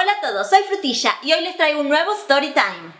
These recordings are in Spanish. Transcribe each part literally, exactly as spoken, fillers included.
Hola a todos, soy Frutilla y hoy les traigo un nuevo Story Time.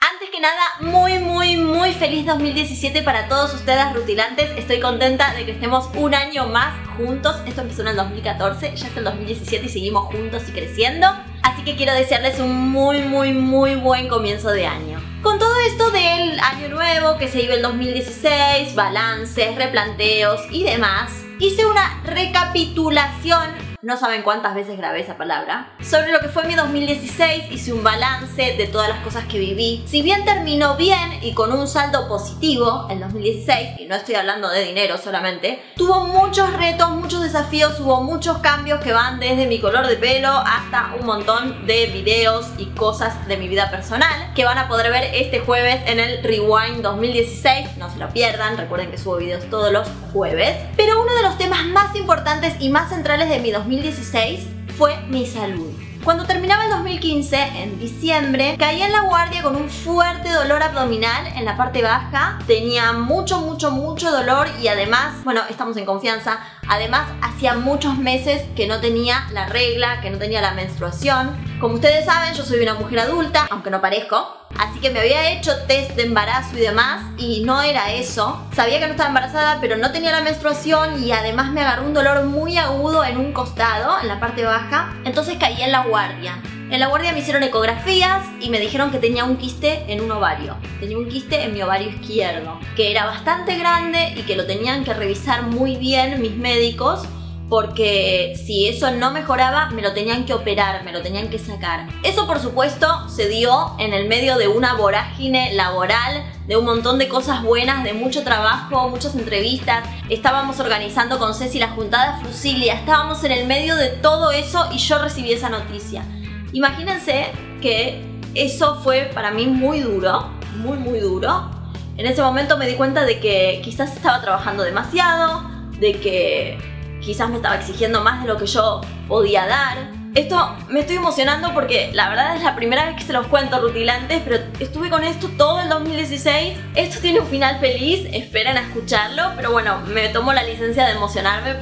Antes que nada, muy muy muy feliz dos mil diecisiete para todos ustedes rutilantes. Estoy contenta de que estemos un año más juntos. Esto empezó en el dos mil catorce, ya es el dos mil diecisiete y seguimos juntos y creciendo. Así que quiero desearles un muy muy muy buen comienzo de año. Con todo esto del año nuevo que se vive el dos mil dieciséis, balances, replanteos y demás, hice una recapitulación, no saben cuántas veces grabé esa palabra, sobre lo que fue mi dos mil dieciséis, hice un balance de todas las cosas que viví. Si bien terminó bien y con un saldo positivo el dos mil dieciséis, y no estoy hablando de dinero solamente, tuvo muchos retos, muchos desafíos, hubo muchos cambios que van desde mi color de pelo hasta un montón de videos y cosas de mi vida personal que van a poder ver este jueves en el Rewind dos mil dieciséis, no se lo pierdan, recuerden que subo videos todos los jueves. Pero uno de los temas más importantes y más centrales de mi dos mil dieciséis fue mi salud. Cuando terminaba el dos mil quince, en diciembre, caí en la guardia con un fuerte dolor abdominal en la parte baja. Tenía mucho, mucho, mucho dolor y además, bueno, estamos en confianza, además hacía muchos meses que no tenía la regla, que no tenía la menstruación. Como ustedes saben, yo soy una mujer adulta, aunque no parezco. Así que me había hecho test de embarazo y demás y no era eso. Sabía que no estaba embarazada, pero no tenía la menstruación y además me agarró un dolor muy agudo en un costado, en la parte baja. Entonces caí en la guardia. En la guardia me hicieron ecografías y me dijeron que tenía un quiste en un ovario. Tenía un quiste en mi ovario izquierdo, que era bastante grande y que lo tenían que revisar muy bien mis médicos, porque si eso no mejoraba me lo tenían que operar, me lo tenían que sacar. Eso por supuesto se dio en el medio de una vorágine laboral, de un montón de cosas buenas, de mucho trabajo, muchas entrevistas. Estábamos organizando con Ceci la juntada Frutilla, estábamos en el medio de todo eso y yo recibí esa noticia. Imagínense que eso fue para mí muy duro, muy muy duro. En ese momento me di cuenta de que quizás estaba trabajando demasiado, de que quizás me estaba exigiendo más de lo que yo podía dar. Esto me estoy emocionando porque la verdad es la primera vez que se los cuento, rutilantes, pero estuve con esto todo el dos mil dieciséis. Esto tiene un final feliz, esperen a escucharlo, pero bueno, me tomo la licencia de emocionarme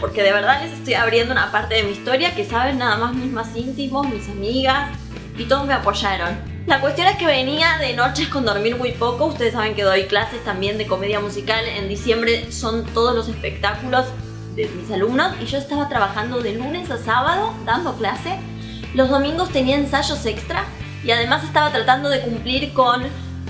porque de verdad les estoy abriendo una parte de mi historia que saben nada más mis más íntimos, mis amigas, y todos me apoyaron. La cuestión es que venía de noches con dormir muy poco. Ustedes saben que doy clases también de comedia musical. En diciembre son todos los espectáculos de mis alumnos y yo estaba trabajando de lunes a sábado dando clase. Los domingos tenía ensayos extra y además estaba tratando de cumplir con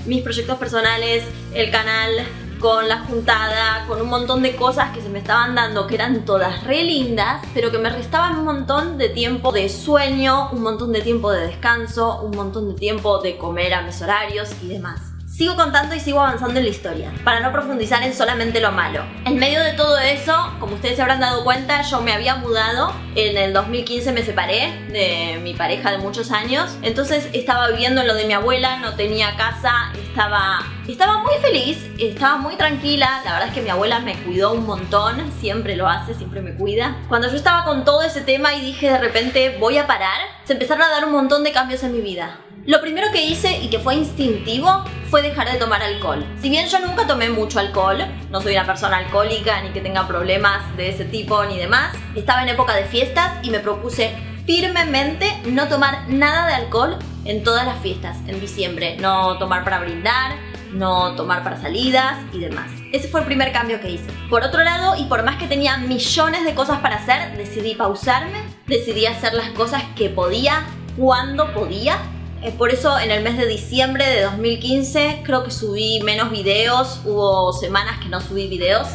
mis proyectos personales, el canal, con la juntada, con un montón de cosas que se me estaban dando que eran todas re lindas, pero que me restaban un montón de tiempo de sueño, un montón de tiempo de descanso, un montón de tiempo de comer a mis horarios y demás. Sigo contando y sigo avanzando en la historia, para no profundizar en solamente lo malo. En medio de todo eso, como ustedes se habrán dado cuenta, yo me había mudado. En el dos mil quince me separé de mi pareja de muchos años. Entonces estaba viviendo en lo de mi abuela, no tenía casa, estaba, estaba muy feliz, estaba muy tranquila. La verdad es que mi abuela me cuidó un montón, siempre lo hace, siempre me cuida. Cuando yo estaba con todo ese tema y dije de repente voy a parar, se empezaron a dar un montón de cambios en mi vida. Lo primero que hice y que fue instintivo fue dejar de tomar alcohol. Si bien yo nunca tomé mucho alcohol, no soy una persona alcohólica ni que tenga problemas de ese tipo ni demás, estaba en época de fiestas y me propuse firmemente no tomar nada de alcohol en todas las fiestas en diciembre. No tomar para brindar, no tomar para salidas y demás. Ese fue el primer cambio que hice. Por otro lado, y por más que tenía millones de cosas para hacer, decidí pausarme, decidí hacer las cosas que podía, cuando podía. Por eso en el mes de diciembre de dos mil quince creo que subí menos videos, hubo semanas que no subí videos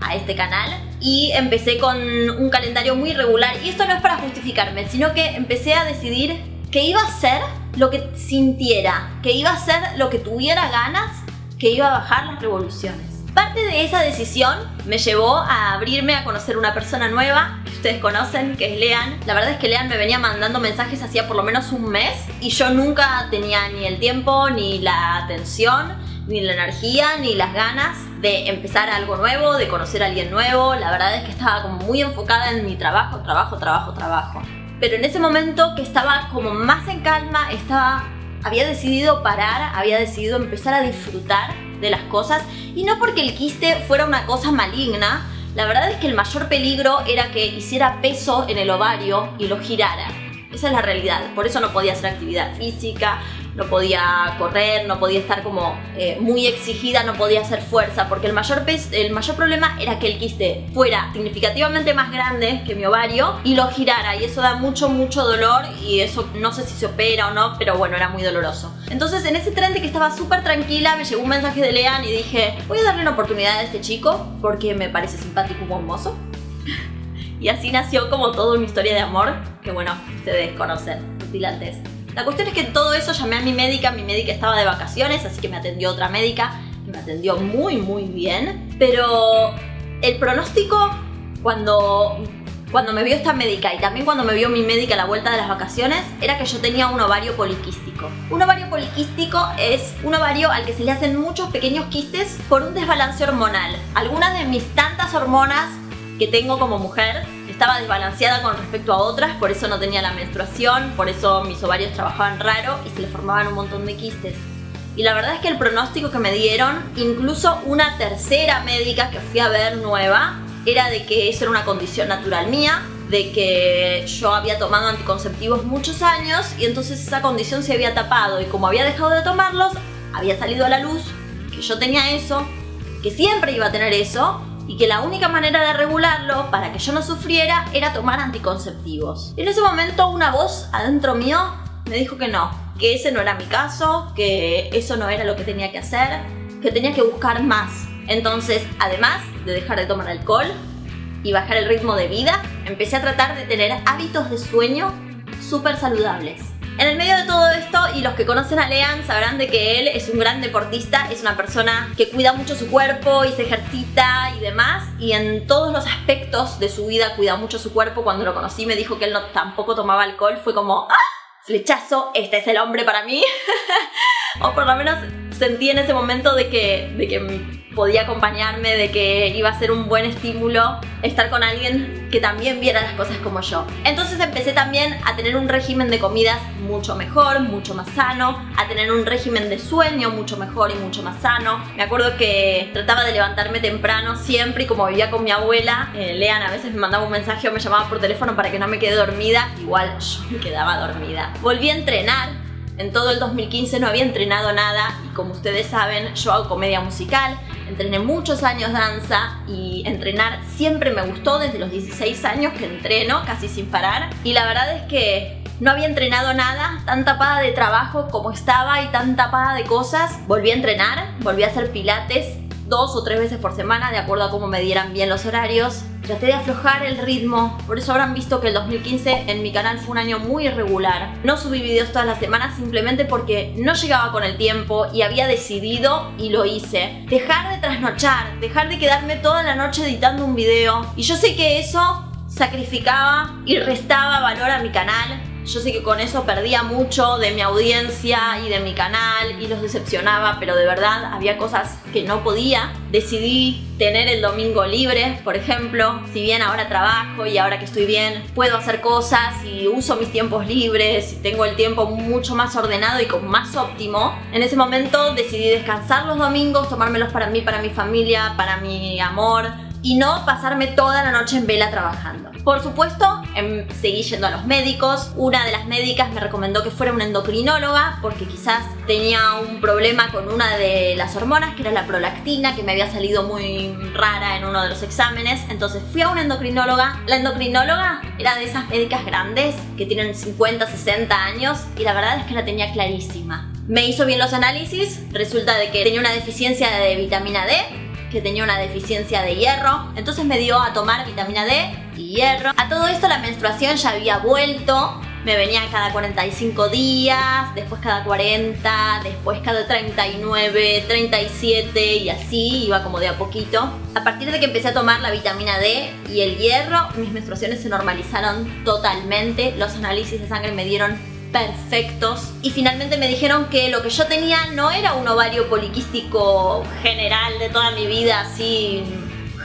a este canal y empecé con un calendario muy irregular. Y esto no es para justificarme, sino que empecé a decidir que iba a hacer lo que sintiera, que iba a hacer lo que tuviera ganas, que iba a bajar las revoluciones. Parte de esa decisión me llevó a abrirme a conocer una persona nueva que ustedes conocen, que es Lean. La verdad es que Lean me venía mandando mensajes hacía por lo menos un mes y yo nunca tenía ni el tiempo, ni la atención, ni la energía, ni las ganas de empezar algo nuevo, de conocer a alguien nuevo. La verdad es que estaba como muy enfocada en mi trabajo, trabajo, trabajo, trabajo. Pero en ese momento que estaba como más en calma, estaba, había decidido parar, había decidido empezar a disfrutar de las cosas, y no porque el quiste fuera una cosa maligna, La verdad es que el mayor peligro era que hiciera peso en el ovario y lo girara. Esa es la realidad, por eso no podía hacer actividad física, no podía correr, no podía estar como eh, muy exigida, no podía hacer fuerza, porque el mayor, el mayor problema era que el quiste fuera significativamente más grande que mi ovario y lo girara, y eso da mucho, mucho dolor, y eso no sé si se opera o no, pero bueno, era muy doloroso. Entonces en ese tren de que estaba súper tranquila me llegó un mensaje de Lean y dije, voy a darle una oportunidad a este chico porque me parece simpático y buen mozo. Y así nació como toda una historia de amor que, bueno, ustedes conocen, pilates. La cuestión es que todo eso llamé a mi médica, mi médica estaba de vacaciones, así que me atendió otra médica, que me atendió muy muy bien, pero el pronóstico cuando, cuando me vio esta médica y también cuando me vio mi médica a la vuelta de las vacaciones era que yo tenía un ovario poliquístico. Un ovario poliquístico es un ovario al que se le hacen muchos pequeños quistes por un desbalance hormonal. Algunas de mis tantas hormonas que tengo como mujer estaba desbalanceada con respecto a otras, por eso no tenía la menstruación, por eso mis ovarios trabajaban raro y se les formaban un montón de quistes. Y la verdad es que el pronóstico que me dieron, incluso una tercera médica que fui a ver nueva, era de que eso era una condición natural mía, de que yo había tomado anticonceptivos muchos años y entonces esa condición se había tapado, y como había dejado de tomarlos, había salido a la luz que yo tenía eso, que siempre iba a tener eso, y que la única manera de regularlo para que yo no sufriera era tomar anticonceptivos. En ese momento una voz adentro mío me dijo que no, que ese no era mi caso, que eso no era lo que tenía que hacer, que tenía que buscar más. Entonces, además de dejar de tomar alcohol y bajar el ritmo de vida, empecé a tratar de tener hábitos de sueño súper saludables. En el medio de todo esto, y los que conocen a Lean sabrán de que él es un gran deportista, es una persona que cuida mucho su cuerpo y se ejercita y demás, y en todos los aspectos de su vida cuida mucho su cuerpo. Cuando lo conocí me dijo que él no, tampoco tomaba alcohol, fue como ¡ah! Flechazo, este es el hombre para mí. O por lo menos sentí en ese momento de que, de que podía acompañarme, de que iba a ser un buen estímulo estar con alguien que también viera las cosas como yo. Entonces empecé también a tener un régimen de comidas mucho mejor, mucho más sano, a tener un régimen de sueño mucho mejor y mucho más sano. Me acuerdo que trataba de levantarme temprano siempre, y como vivía con mi abuela, eh, Lean a veces me mandaba un mensaje o me llamaba por teléfono para que no me quede dormida. Igual yo me quedaba dormida. Volví a entrenar. En todo el dos mil quince no había entrenado nada, y como ustedes saben, yo hago comedia musical, entrené muchos años danza, y entrenar siempre me gustó, desde los dieciséis años que entreno casi sin parar, y la verdad es que no había entrenado nada, tan tapada de trabajo como estaba y tan tapada de cosas. Volví a entrenar, volví a hacer pilates dos o tres veces por semana, de acuerdo a cómo me dieran bien los horarios. Traté de aflojar el ritmo, por eso habrán visto que el dos mil quince en mi canal fue un año muy irregular. No subí videos todas las semanas simplemente porque no llegaba con el tiempo, y había decidido, y lo hice, dejar de trasnochar, dejar de quedarme toda la noche editando un video. Y yo sé que eso sacrificaba y restaba valor a mi canal. Yo sé que con eso perdía mucho de mi audiencia y de mi canal y los decepcionaba, pero de verdad había cosas que no podía. Decidí tener el domingo libre, por ejemplo. Si bien ahora trabajo y ahora que estoy bien puedo hacer cosas y uso mis tiempos libres y tengo el tiempo mucho más ordenado y con más óptimo, en ese momento decidí descansar los domingos, tomármelos para mí, para mi familia, para mi amor, y no pasarme toda la noche en vela trabajando. Por supuesto, em, seguí yendo a los médicos. Una de las médicas me recomendó que fuera una endocrinóloga porque quizás tenía un problema con una de las hormonas, que era la prolactina, que me había salido muy rara en uno de los exámenes. Entonces fui a una endocrinóloga. La endocrinóloga era de esas médicas grandes que tienen cincuenta, sesenta años, y la verdad es que la tenía clarísima. Me hizo bien los análisis, resulta de que tenía una deficiencia de vitamina D, que tenía una deficiencia de hierro, entonces me dio a tomar vitamina D y hierro. A todo esto la menstruación ya había vuelto, me venía cada cuarenta y cinco días, después cada cuarenta, después cada treinta y nueve, treinta y siete, y así iba como de a poquito. A partir de que empecé a tomar la vitamina D y el hierro, mis menstruaciones se normalizaron totalmente, los análisis de sangre me dieron perfectos, y finalmente me dijeron que lo que yo tenía no era un ovario poliquístico general de toda mi vida, así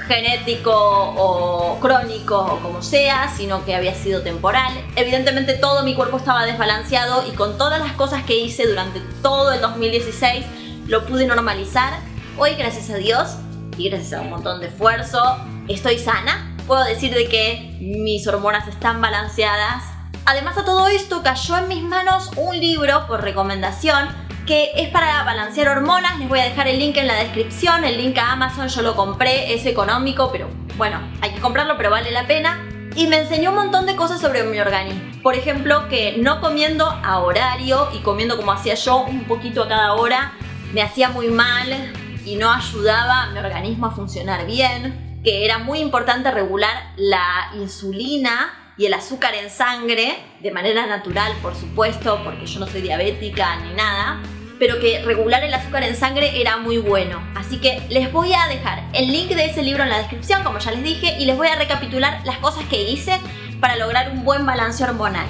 genético o crónico o como sea, sino que había sido temporal. Evidentemente todo mi cuerpo estaba desbalanceado, y con todas las cosas que hice durante todo el dos mil dieciséis lo pude normalizar. Hoy, gracias a Dios y gracias a un montón de esfuerzo, estoy sana, puedo decir de que mis hormonas están balanceadas. Además a todo esto cayó en mis manos un libro por recomendación que es para balancear hormonas. Les voy a dejar el link en la descripción, el link a Amazon, yo lo compré, es económico, pero bueno, hay que comprarlo, pero vale la pena. Y me enseñó un montón de cosas sobre mi organismo. Por ejemplo, que no comiendo a horario y comiendo como hacía yo, un poquito a cada hora, me hacía muy mal y no ayudaba a mi organismo a funcionar bien. Que era muy importante regular la insulina y el azúcar en sangre de manera natural, por supuesto, porque yo no soy diabética ni nada. Pero que regular el azúcar en sangre era muy bueno. Así que les voy a dejar el link de ese libro en la descripción, como ya les dije, y les voy a recapitular las cosas que hice para lograr un buen balance hormonal.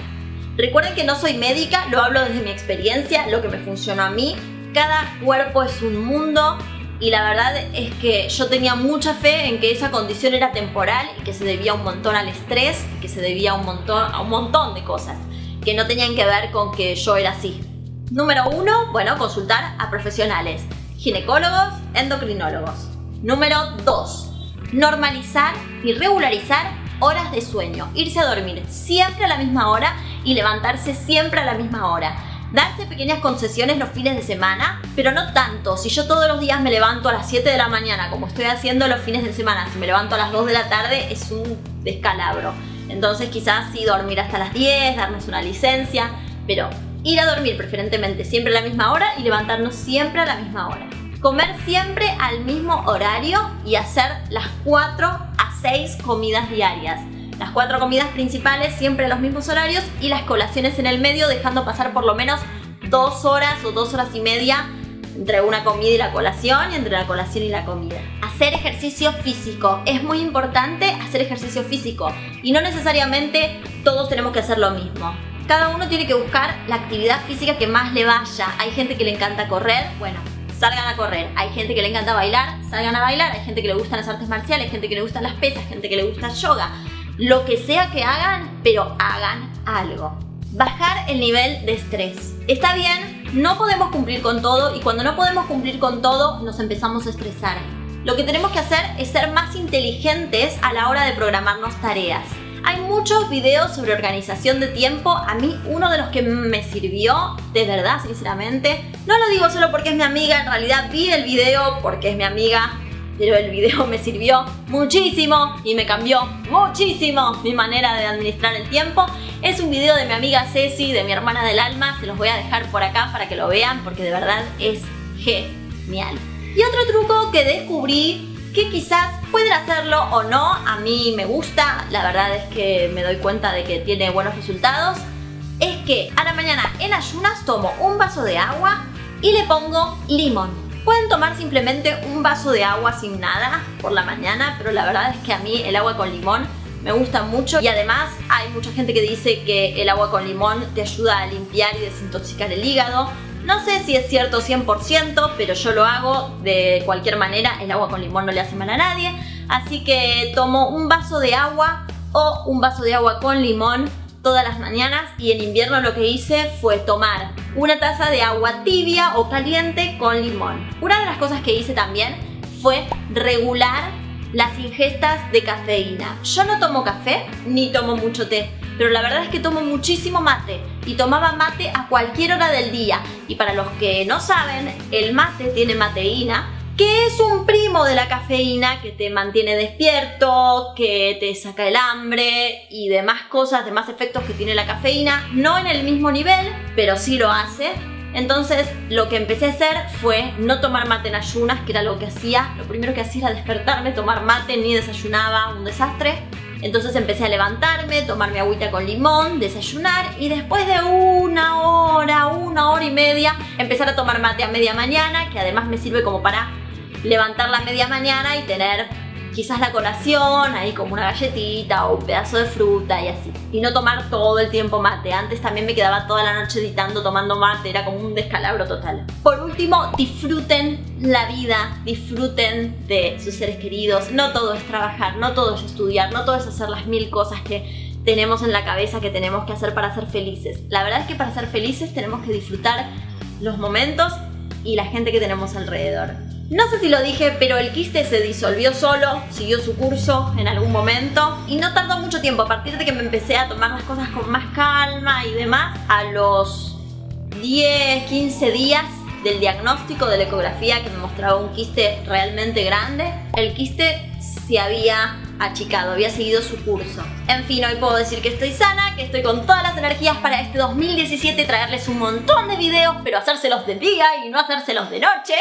Recuerden que no soy médica, lo hablo desde mi experiencia, lo que me funcionó a mí. Cada cuerpo es un mundo y la verdad es que yo tenía mucha fe en que esa condición era temporal y que se debía un montón al estrés, que se debía un montón, a un montón de cosas que no tenían que ver con que yo era así. Número uno, bueno, consultar a profesionales, ginecólogos, endocrinólogos. Número dos, normalizar y regularizar horas de sueño. Irse a dormir siempre a la misma hora y levantarse siempre a la misma hora. Darse pequeñas concesiones los fines de semana, pero no tanto. Si yo todos los días me levanto a las siete de la mañana, como estoy haciendo los fines de semana, si me levanto a las dos de la tarde, es un descalabro. Entonces quizás sí dormir hasta las diez, darnos una licencia, pero ir a dormir preferentemente siempre a la misma hora y levantarnos siempre a la misma hora. Comer siempre al mismo horario y hacer las cuatro a seis comidas diarias. Las cuatro comidas principales siempre a los mismos horarios y las colaciones en el medio, dejando pasar por lo menos dos horas o dos horas y media entre una comida y la colación y entre la colación y la comida. Hacer ejercicio físico. Es muy importante hacer ejercicio físico y no necesariamente todos tenemos que hacer lo mismo. Cada uno tiene que buscar la actividad física que más le vaya. Hay gente que le encanta correr, bueno, salgan a correr. Hay gente que le encanta bailar, salgan a bailar. Hay gente que le gustan las artes marciales, gente que le gustan las pesas, gente que le gusta el yoga. Lo que sea que hagan, pero hagan algo. Bajar el nivel de estrés. Está bien, no podemos cumplir con todo y cuando no podemos cumplir con todo nos empezamos a estresar. Lo que tenemos que hacer es ser más inteligentes a la hora de programarnos tareas. Hay muchos videos sobre organización de tiempo, a mí uno de los que me sirvió, de verdad, sinceramente, no lo digo solo porque es mi amiga, en realidad vi el video porque es mi amiga, pero el video me sirvió muchísimo y me cambió muchísimo mi manera de administrar el tiempo. Es un video de mi amiga Ceci, de mi hermana del alma, se los voy a dejar por acá para que lo vean porque de verdad es genial. Y otro truco que descubrí, que quizás pueden hacerlo o no, a mí me gusta, la verdad es que me doy cuenta de que tiene buenos resultados, es que a la mañana en ayunas tomo un vaso de agua y le pongo limón. Pueden tomar simplemente un vaso de agua sin nada por la mañana, pero la verdad es que a mí el agua con limón me gusta mucho y además hay mucha gente que dice que el agua con limón te ayuda a limpiar y desintoxicar el hígado. No sé si es cierto cien por ciento, pero yo lo hago de cualquier manera. El agua con limón no le hace mal a nadie. Así que tomo un vaso de agua o un vaso de agua con limón todas las mañanas. Y en invierno lo que hice fue tomar una taza de agua tibia o caliente con limón. Una de las cosas que hice también fue regular las ingestas de cafeína. Yo no tomo café ni tomo mucho té, pero la verdad es que tomo muchísimo mate y tomaba mate a cualquier hora del día. Y para los que no saben, el mate tiene mateína, que es un primo de la cafeína que te mantiene despierto, que te saca el hambre y demás cosas, demás efectos que tiene la cafeína. No en el mismo nivel, pero sí lo hace. Entonces lo que empecé a hacer fue no tomar mate en ayunas, que era lo que hacía. Lo primero que hacía era despertarme, tomar mate, ni desayunaba, un desastre. Entonces empecé a levantarme, tomar mi agüita con limón, desayunar y después de una hora, una hora y media, empezar a tomar mate a media mañana, que además me sirve como para levantar la media mañana y tener quizás la colación, ahí como una galletita o un pedazo de fruta y así. Y no tomar todo el tiempo mate. Antes también me quedaba toda la noche editando, tomando mate, era como un descalabro total. Por último, disfruten la vida, disfruten de sus seres queridos. No todo es trabajar, no todo es estudiar, no todo es hacer las mil cosas que tenemos en la cabeza que tenemos que hacer para ser felices. La verdad es que para ser felices tenemos que disfrutar los momentos y la gente que tenemos alrededor. No sé si lo dije, pero el quiste se disolvió solo, siguió su curso en algún momento y no tardó mucho tiempo. A partir de que me empecé a tomar las cosas con más calma y demás, a los diez, quince días del diagnóstico de la ecografía que me mostraba un quiste realmente grande, el quiste se había achicado, había seguido su curso. En fin, hoy puedo decir que estoy sana, que estoy con todas las energías para este dos mil diecisiete, traerles un montón de videos, pero hacérselos de día y no hacérselos de noche.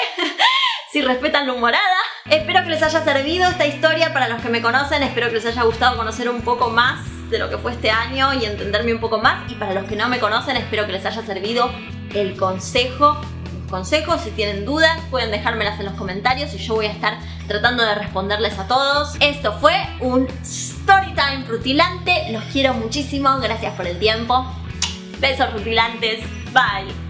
Si respetan la humorada. Espero que les haya servido esta historia para los que me conocen. Espero que les haya gustado conocer un poco más de lo que fue este año y entenderme un poco más. Y para los que no me conocen, espero que les haya servido el consejo. Los consejos, si tienen dudas, pueden dejármelas en los comentarios y yo voy a estar tratando de responderles a todos. Esto fue un Storytime frutilante. Los quiero muchísimo. Gracias por el tiempo. Besos frutilantes. Bye.